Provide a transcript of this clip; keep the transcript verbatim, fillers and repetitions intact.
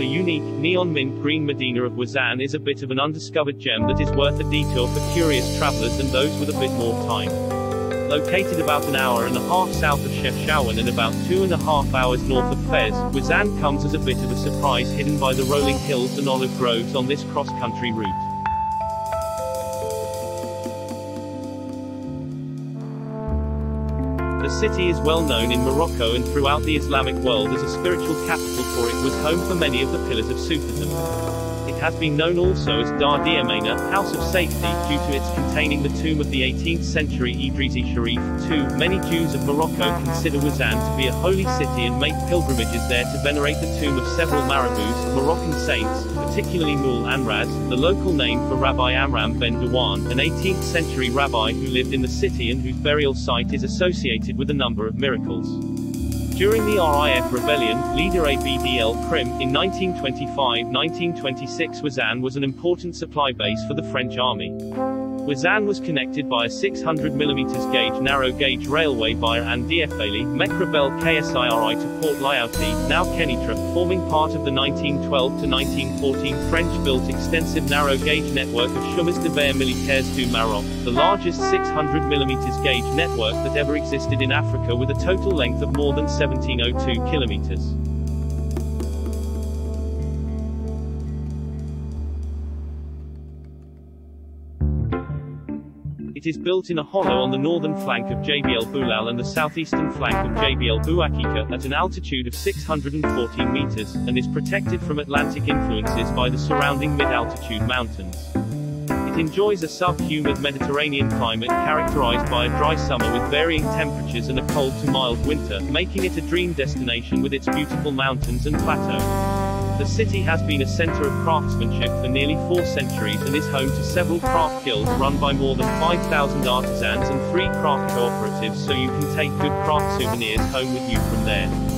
The unique, neon-mint green Medina of Ouezzane is a bit of an undiscovered gem that is worth a detour for curious travelers and those with a bit more time. Located about an hour and a half south of Chefchaouen and about two and a half hours north of Fez, Ouezzane comes as a bit of a surprise hidden by the rolling hills and olive groves on this cross-country route. The city is well known in Morocco and throughout the Islamic world as a spiritual capital, for it was home for many of the pillars of Sufism. It has been known also as Dar Dmana, House of Safety, due to its containing the tomb of the eighteenth century Idrisi Sharif. Too many Jews of Morocco consider Ouezzane to be a holy city and make pilgrimages there to venerate the tomb of several marabouts, Moroccan saints, particularly Moul Anraz, the local name for Rabbi Amram ben Diwan, an eighteenth century rabbi who lived in the city and whose burial site is associated with a number of miracles. During the R I F rebellion, leader Abd el Krim, in nineteen twenty-five to nineteen twenty-six, Ouezzane was an important supply base for the French army. Ouezzane was connected by a six hundred millimeter gauge narrow gauge railway via Andiefele, Mekrabel, K S I R I to Port Lyautey, now Kenitra, forming part of the nineteen twelve to nineteen fourteen French-built extensive narrow gauge network of Chemins de Fer Militaires du Maroc, the largest six hundred millimeter gauge network that ever existed in Africa, with a total length of more than one thousand seven hundred two kilometers. It is built in a hollow on the northern flank of J B L Bulal and the southeastern flank of J B L Buakika, at an altitude of six hundred fourteen meters, and is protected from Atlantic influences by the surrounding mid-altitude mountains. It enjoys a sub-humid Mediterranean climate characterized by a dry summer with varying temperatures and a cold to mild winter, making it a dream destination with its beautiful mountains and plateaux. The city has been a center of craftsmanship for nearly four centuries and is home to several craft guilds run by more than five thousand artisans and three craft cooperatives, so you can take good craft souvenirs home with you from there.